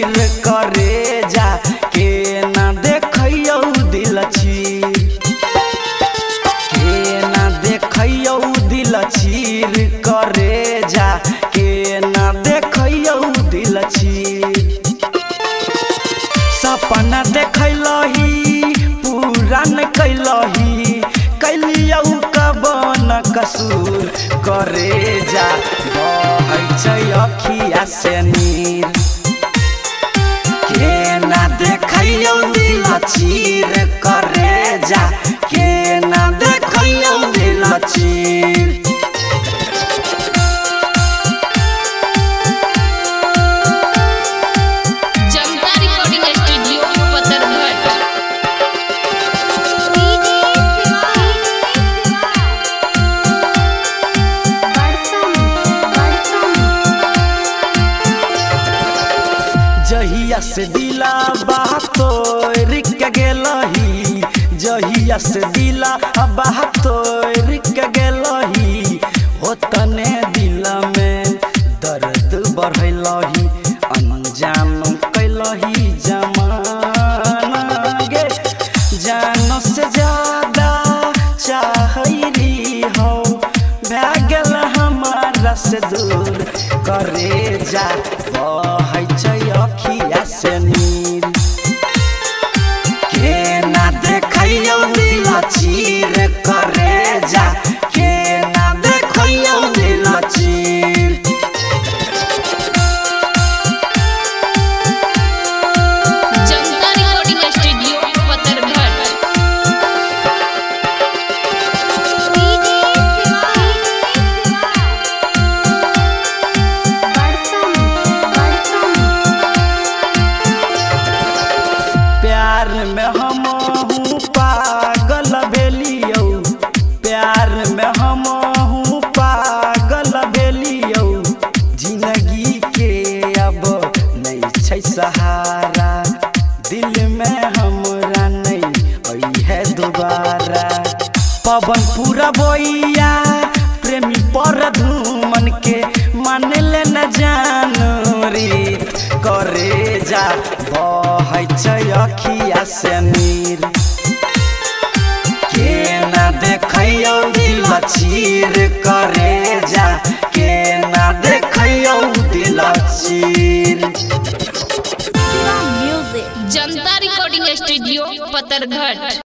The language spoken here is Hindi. चीर करे जा के ना देखियो दिल चीर के ना देखियो दिल चीर करे जा के ना देखियो दिल चीर। सपना देखलही पुरान कैलही कैलियो कबन कसूर करे जा अखिया से नीर के ना देखियो दिल चीर करे जा के ना देखियो दिल चीर। जहिया से दिलावा तोर के गेलही जहिया से दिलावा तोर के गेलही ओतने दिल में दर्द बढ़लही अनजान कैलही जमाना गे जान से ज्यादा चाहली हो भागल हमारा से दूर करे जा अखिया से नीर के ना देखियो दिल चीर करे जा के ना देखियो दिल चीर। जनता रिकॉर्डिंग स्टूडियो पतरघट। प्यार में हमहूँ पागल भेलियौ जिंदगी के अब नहीं छै सहारा दिल में हमरा नहीं आई है दोबारा। पवन पुरवैया प्रेमी प्रधुमन के मानले न जानो रीत करे जा बहै छै अखिया से नीर के ना देखियो दिल चीर करे जा के ना देखियो दिल चीर। जनता रिकॉर्डिंग स्टूडियो पतरघट।